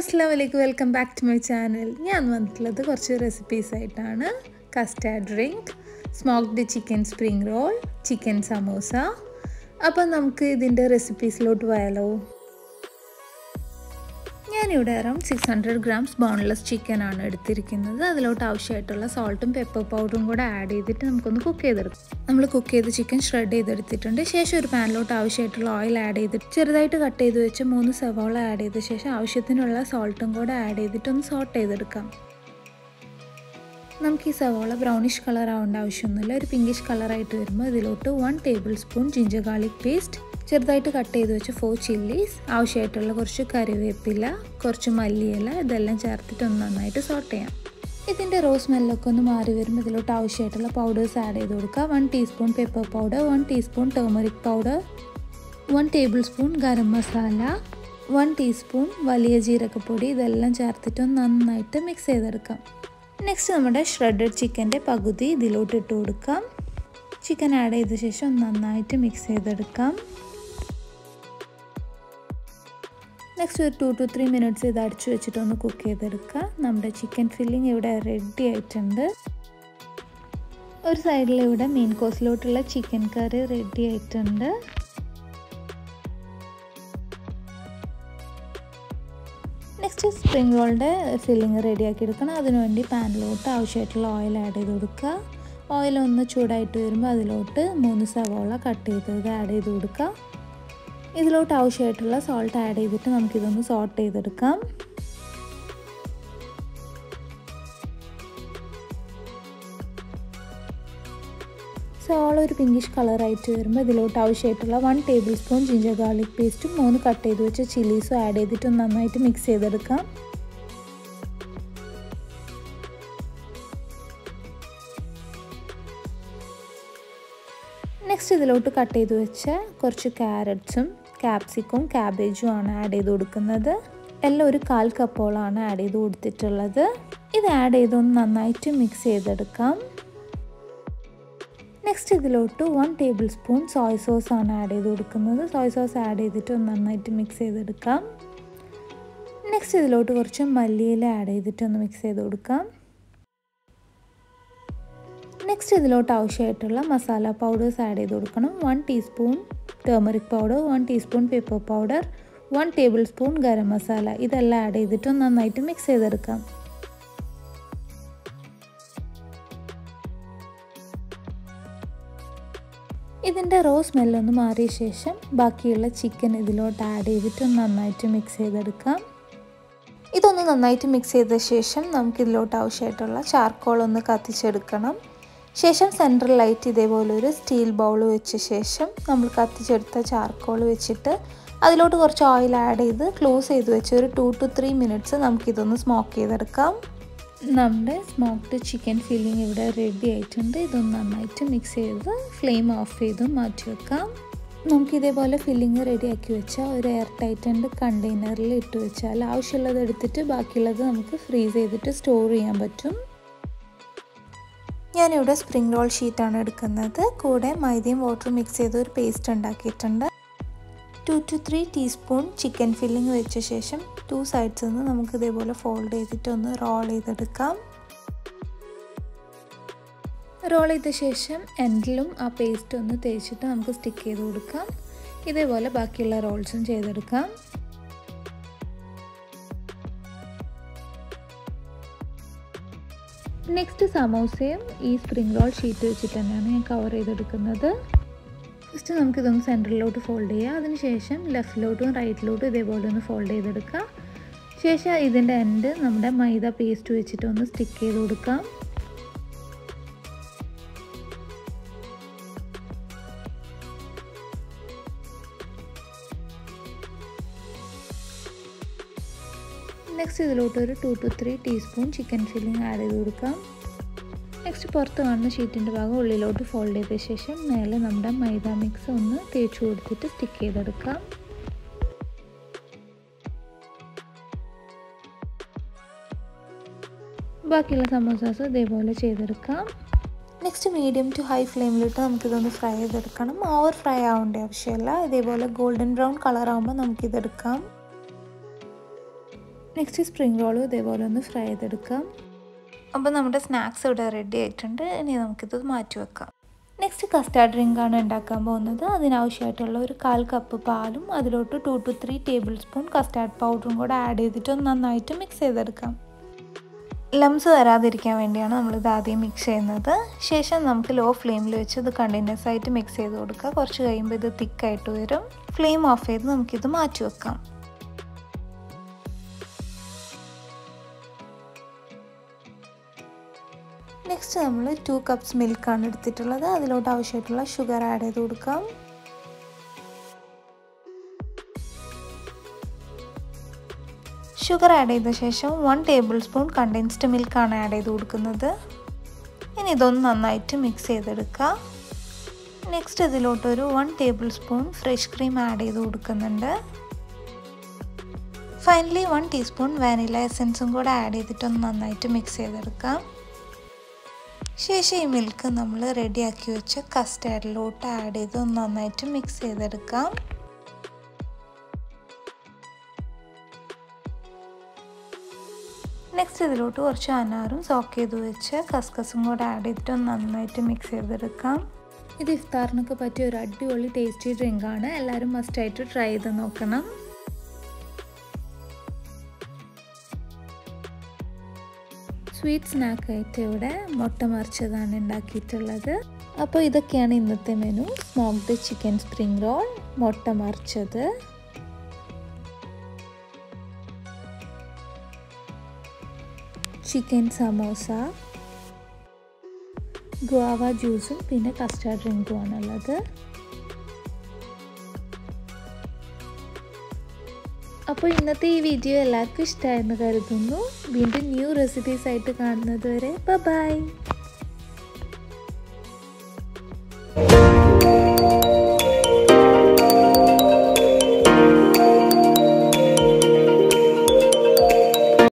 Assalamualaikum, welcome back to my channel. ഞാൻ വന്നിട്ടുള്ളത് കുറച്ച് റെസിപ്പീസ് ആയിട്ടാണ്. Custard drink, smoked chicken spring roll, chicken samosa. അപ്പോൾ നമുക്ക് ഇതിന്റെ റെസിപ്പീസിലോട്ട് പോയാലോ. ഞാൻ ഇവിടെ അറൗണ്ട് 600 grams ബോൺലെസ് ചിക്കൻ ആണ് എടുത്തിരിക്കുന്നത്. അതിലോട്ട് ആവശ്യമായിട്ടുള്ള salt ഉം pepper powder ഉം കൂടി ആഡ് ചെയ്തിട്ട് നമുക്കൊന്ന് കുക്ക് ചെയ്തെടുക്കാം. നമ്മൾ കുക്ക് ചെയ്ത ചിക്കൻ ഷ്രെഡ് ചെയ്തെടുത്തിട്ടുണ്ട്. ശേഷം ഒരു പാനിലോട്ട് ആവശ്യമായിട്ടുള്ള ഓയിൽ ആഡ് ചെയ്തിട്ട് ചെറുതായിട്ട് കട്ട് ചെയ്തു വെച്ച് 3 സവാള ആഡ് ചെയ്ത ശേഷം ആവശ്യത്തിനുള്ള salt ഉം കൂടി ആഡ് ചെയ്തിട്ട് ഒന്ന് സോട്ട് ചെയ്തെടുക്കാം. നമുക്ക് ഈ സവാള ബ്രൗണിഷ് കളർ ആവേണ്ട ആവശ്യമൊന്നുമില്ല. ഒരു പിങ്കിഷ് കളർ ആയിട്ട് വരുമ്പോൾ ഇതിലോട്ട് 1 tablespoon ginger garlic paste, ചെറുതായിട്ട് കട്ട് ചെയ്ത് വെച്ച് 4 ചില്ലീസ്, ആവശ്യമായിട്ടുള്ള കുറച്ച് കറിവേപ്പില, കുറച്ച് മല്ലിയില, ഇതെല്ലാം ചേർത്തിട്ട് ഒന്ന് നന്നായിട്ട് സോട്ട് ചെയ്യാം. ഇതിൻ്റെ റോ സ്മെല്ലൊക്കെ ഒന്ന് മാറി വരുമ്പോൾ ഇതിലോട്ട് ആവശ്യമായിട്ടുള്ള പൗഡേഴ്സ് ആഡ് ചെയ്ത് കൊടുക്കുക. 1 teaspoon pepper powder, 1 teaspoon turmeric powder, 1 tablespoon garam masala, 1 teaspoon വലിയ ജീരകപ്പൊടി, ഇതെല്ലാം ചേർത്തിട്ട് നന്നായിട്ട് മിക്സ് ചെയ്തെടുക്കാം. നെക്സ്റ്റ് നമ്മുടെ ഷ്രെഡഡ് ചിക്കൻ്റെ പകുതി ഇതിലോട്ട് ഇട്ട് കൊടുക്കാം. ചിക്കൻ ആഡ് ചെയ്ത ശേഷം നന്നായിട്ട് മിക്സ് ചെയ്തെടുക്കാം. നെക്സ്റ്റ് ഒരു 2 to 3 മിനിറ്റ്സ് ഇത് അടച്ചു വെച്ചിട്ടൊന്ന് കുക്ക് ചെയ്തെടുക്കുക. നമ്മുടെ ചിക്കൻ ഫില്ലിംഗ് ഇവിടെ റെഡി ആയിട്ടുണ്ട്. ഒരു സൈഡിൽ ഇവിടെ മെയിൻ കോഴ്സിലോട്ടുള്ള ചിക്കൻ കറി റെഡി ആയിട്ടുണ്ട്. നെക്സ്റ്റ് സ്പ്രിംഗ് റോളിൻ്റെ ഫില്ലിംഗ് റെഡിയാക്കി എടുക്കണം. അതിനുവേണ്ടി പാനിലോട്ട് ആവശ്യമായിട്ടുള്ള ഓയിൽ ആഡ് ചെയ്ത് കൊടുക്കുക. ഓയിൽ ഒന്ന് ചൂടായിട്ട് വരുമ്പോൾ അതിലോട്ട് 3 സവാള കട്ട് ചെയ്തത് ആഡ് ചെയ്ത് കൊടുക്കുക. ഇതിലോട്ട് ആവശ്യമായിട്ടുള്ള സോൾട്ട് ആഡ് ചെയ്തിട്ട് നമുക്കിതൊന്ന് സോട്ട് ചെയ്തെടുക്കാം. സവാള ഒരു പിങ്കിഷ് കളറായിട്ട് വരുമ്പോൾ ഇതിലോട്ട് ആവശ്യമായിട്ടുള്ള 1 ടേബിൾ സ്പൂൺ ജിഞ്ചർ ഗാർലിക് പേസ്റ്റും 3 കട്ട് ചെയ്ത് വെച്ച് ചില്ലീസും ആഡ് ചെയ്തിട്ട് നന്നായിട്ട് മിക്സ് ചെയ്തെടുക്കാം. നെക്സ്റ്റ് ഇതിലോട്ട് കട്ട് ചെയ്ത് വെച്ച കുറച്ച് ക്യാരറ്റ്സും ക്യാപ്സിക്കും ക്യാബേജും ആണ് ആഡ് ചെയ്ത് കൊടുക്കുന്നത്. എല്ലാം ഒരു 1/4 കപ്പോളാണ് ആഡ് ചെയ്ത് കൊടുത്തിട്ടുള്ളത്. ഇത് ആഡ് ചെയ്തൊന്ന് നന്നായിട്ട് മിക്സ് ചെയ്തെടുക്കാം. നെക്സ്റ്റ് ഇതിലോട്ട് 1 ടേബിൾ സ്പൂൺ സോയ സോസ് ആണ് ആഡ് ചെയ്ത് കൊടുക്കുന്നത്. സോയ സോസ് ആഡ് ചെയ്തിട്ട് ഒന്ന് നന്നായിട്ട് മിക്സ് ചെയ്തെടുക്കാം. നെക്സ്റ്റ് ഇതിലോട്ട് കുറച്ച് മല്ലിയില ആഡ് ചെയ്തിട്ട് ഒന്ന് മിക്സ് ചെയ്ത് കൊടുക്കാം. നെക്സ്റ്റ് ഇതിലോട്ട് ആവശ്യമായിട്ടുള്ള മസാല പൗഡേഴ്സ് ആഡ് ചെയ്ത് കൊടുക്കണം. 1 teaspoon turmeric powder, 1 teaspoon pepper powder, 1 tablespoon garam masala, ഇതെല്ലാം ആഡ് ചെയ്തിട്ട് ഒന്ന് നന്നായിട്ട് മിക്സ് ചെയ്തെടുക്കാം. ഇതിൻ്റെ റോ സ്മെല്ലൊന്ന് മാറിയ ശേഷം ബാക്കിയുള്ള ചിക്കൻ ഇതിലോട്ട് ആഡ് ചെയ്തിട്ട് നന്നായിട്ട് മിക്സ് ചെയ്തെടുക്കാം. ഇതൊന്ന് നന്നായിട്ട് മിക്സ് ചെയ്ത ശേഷം നമുക്കിതിലോട്ട് ആവശ്യമായിട്ടുള്ള ചാർക്കോൾ ഒന്ന് കത്തിച്ചെടുക്കണം. ശേഷം സെൻട്രൽ ലൈറ്റ് ഇതേപോലെ ഒരു സ്റ്റീൽ ബൗൾ വെച്ച ശേഷം നമ്മൾ കത്തിച്ചെടുത്ത ചാർക്കോൾ വെച്ചിട്ട് അതിലോട്ട് കുറച്ച് ഓയിൽ ആഡ് ചെയ്ത് ക്ലോസ് ചെയ്ത് വെച്ച് ഒരു 2 to 3 മിനിറ്റ്സ് നമുക്കിതൊന്ന് സ്മോക്ക് ചെയ്തെടുക്കാം. നമ്മുടെ സ്മോക്ക്ഡ് ചിക്കൻ ഫില്ലിംഗ് ഇവിടെ റെഡി ആയിട്ടുണ്ട്. ഇതൊന്ന് നന്നായിട്ട് മിക്സ് ചെയ്ത് ഫ്ലെയിം ഓഫ് ചെയ്ത് മാറ്റി വെക്കാം. നമുക്കിതേപോലെ ഫില്ലിംഗ് റെഡിയാക്കി വെച്ചാൽ ഒരു എയർ ടൈറ്റൻഡ് കണ്ടെയ്നറിൽ ഇട്ട് വെച്ചാൽ ആവശ്യമുള്ളത് എടുത്തിട്ട് ബാക്കിയുള്ളത് നമുക്ക് ഫ്രീസ് ചെയ്തിട്ട് സ്റ്റോർ ചെയ്യാൻ പറ്റും. ഞാനിവിടെ സ്പ്രിംഗ് റോൾ ഷീറ്റാണ് എടുക്കുന്നത്. കൂടെ മൈദയും വാട്ടറും മിക്സ് ചെയ്ത് ഒരു പേസ്റ്റ് ഉണ്ടാക്കിയിട്ടുണ്ട്. 2 to 3 ടീസ്പൂൺ ചിക്കൻ ഫില്ലിംഗ് വെച്ച ശേഷം 2 സൈഡ്സ് നിന്ന് നമുക്ക് ഇതേപോലെ ഫോൾഡ് ചെയ്തിട്ട് ഒന്ന് റോൾ ചെയ്തെടുക്കാം. റോൾ ചെയ്ത ശേഷം എൻഡിലും ആ പേസ്റ്റ് ഒന്ന് തേച്ചിട്ട് നമുക്ക് സ്റ്റിക്ക് ചെയ്ത് കൊടുക്കാം. ഇതേപോലെ ബാക്കിയുള്ള റോൾസും ചെയ്തെടുക്കാം. നെക്സ്റ്റ് സമോസയും ഈ സ്പ്രിംഗ് റോൾ ഷീറ്റ് വെച്ചിട്ട് തന്നെയാണ് ഞാൻ കവർ ചെയ്തെടുക്കുന്നത്. ഫസ്റ്റ് നമുക്കിതൊന്ന് സെൻറ്ററിലോട്ട് ഫോൾഡ് ചെയ്യുക. അതിനുശേഷം ലെഫ്റ്റിലോട്ടും റൈറ്റിലോട്ടും ഇതേപോലെ ഒന്ന് ഫോൾഡ് ചെയ്തെടുക്കുക. ശേഷം ഇതിൻ്റെ എൻഡ് നമ്മുടെ മൈദ പേസ്റ്റ് വെച്ചിട്ട് ഒന്ന് സ്റ്റിക്ക് ചെയ്ത് കൊടുക്കാം. നെക്സ്റ്റ് ഇതിലോട്ടൊരു 2 to 3 teaspoon chicken filling add ചെയ്ത് കൊടുക്കാം. നെക്സ്റ്റ് പുറത്ത് കാണുന്ന ഷീറ്റിൻ്റെ ഭാഗം ഉള്ളിലോട്ട് ഫോൾഡ് ചെയ്ത ശേഷം മേലെ നമ്മുടെ മൈദ മിക്സ് ഒന്ന് തേച്ച് കൊടുത്തിട്ട് സ്റ്റിക്ക് ചെയ്തെടുക്കാം. ബാക്കിയുള്ള സമോസാസ് ഇതേപോലെ ചെയ്തെടുക്കാം. നെക്സ്റ്റ് മീഡിയം ടു ഹൈ ഫ്ലെയിമിലിട്ട് നമുക്കിതൊന്ന് ഫ്രൈ ചെയ്തെടുക്കണം. ഓവർ ഫ്രൈ ആവേണ്ട ആവശ്യമില്ല. ഇതേപോലെ ഗോൾഡൻ ബ്രൗൺ കളർ ആകുമ്പോൾ നമുക്കിതെടുക്കാം. നെക്സ്റ്റ് സ്പ്രിംഗ് റോളും ഇതേപോലെ ഒന്ന് ഫ്രൈ ചെയ്തെടുക്കാം. അപ്പോൾ നമ്മുടെ സ്നാക്സ് ഇവിടെ റെഡി ആയിട്ടുണ്ട്. ഇനി നമുക്കിത് മാറ്റി വെക്കാം. നെക്സ്റ്റ് കസ്റ്റാർഡ് ഡ്രിങ്കാണ് ഉണ്ടാക്കാൻ പോകുന്നത്. അതിനാവശ്യമായിട്ടുള്ള ഒരു 1/4 കപ്പ് പാലും അതിലോട്ട് 2 to 3 ടേബിൾ സ്പൂൺ കസ്റ്റാർഡ് പൗഡറും കൂടെ ആഡ് ചെയ്തിട്ട് നന്നായിട്ട് മിക്സ് ചെയ്തെടുക്കാം. ലംസ് വരാതിരിക്കാൻ വേണ്ടിയാണ് നമ്മളിത് ആദ്യം മിക്സ് ചെയ്യുന്നത്. ശേഷം നമുക്ക് ലോ ഫ്ലെയിമിൽ വെച്ച് ഇത് കണ്ടിന്യൂസ് ആയിട്ട് മിക്സ് ചെയ്ത് കൊടുക്കുക. കുറച്ച് കഴിയുമ്പോൾ ഇത് തിക്കായിട്ട് വരും. ഫ്ലെയിം ഓഫ് ചെയ്ത് നമുക്കിത് മാറ്റി വെക്കാം. നെക്സ്റ്റ് നമ്മൾ 2 cups മിൽക്കാണ് എടുത്തിട്ടുള്ളത്. അതിലോട്ട് ആവശ്യമായിട്ടുള്ള ഷുഗർ ആഡ് ചെയ്ത് കൊടുക്കാം. ഷുഗർ ആഡ് ചെയ്ത ശേഷം 1 tablespoon കണ്ടൻസ്ഡ് മിൽക്കാണ് ആഡ് ചെയ്ത് കൊടുക്കുന്നത്. ഇനി ഇതൊന്ന് നന്നായിട്ട് മിക്സ് ചെയ്തെടുക്കുക. നെക്സ്റ്റ് ഇതിലോട്ടൊരു 1 tablespoon ഫ്രഷ് ക്രീം ആഡ് ചെയ്ത് കൊടുക്കുന്നുണ്ട്. ഫൈനലി 1 teaspoon വാനില എസൻസും കൂടെ ആഡ് ചെയ്തിട്ടൊന്ന് നന്നായിട്ട് മിക്സ് ചെയ്തെടുക്കാം. ശേഷം ഈ മിൽക്ക് നമ്മൾ റെഡിയാക്കി വെച്ച കസ്റ്റാർഡിലോട്ട് ആഡ് ചെയ്ത് നന്നായിട്ട് മിക്സ് ചെയ്തെടുക്കാം. നെക്സ്റ്റ് ഇതിലോട്ട് കുറച്ച് അനാറും സോക്ക് ചെയ്ത് വെച്ച് കസ്കസും കൂടെ ആഡ് ചെയ്തിട്ട് നന്നായിട്ട് മിക്സ് ചെയ്തെടുക്കാം. ഇത് ഇഫ്താറിനൊക്കെ പറ്റിയ ഒരു അടിപൊളി ടേസ്റ്റി ഡ്രിങ്കാണ്. എല്ലാവരും മസ്റ്റായിട്ട് ട്രൈ ചെയ്ത് നോക്കണം. സ്വീറ്റ് സ്നാക്ക് ആയിട്ട് ഇവിടെ മുട്ട മറിച്ചതാണ് ഉണ്ടാക്കിയിട്ടുള്ളത്. അപ്പോൾ ഇതൊക്കെയാണ് ഇന്നത്തെ menu. Smoked chicken spring roll, മുട്ട മറിച്ചത്, ചിക്കൻ സമോസ, ഗുവാവ ജ്യൂസും പിന്നെ കസ്റ്റാർഡ് ഡ്രിങ്കുമാണുള്ളത്. അപ്പോൾ ഇന്നത്തെ ഈ വീഡിയോ എല്ലാവർക്കും ഇഷ്ടമായെന്ന് കരുതുന്നു. വീണ്ടും ന്യൂ റെസിപ്പീസ് ആയിട്ട് കാണുന്നത് വരെ ബൈ.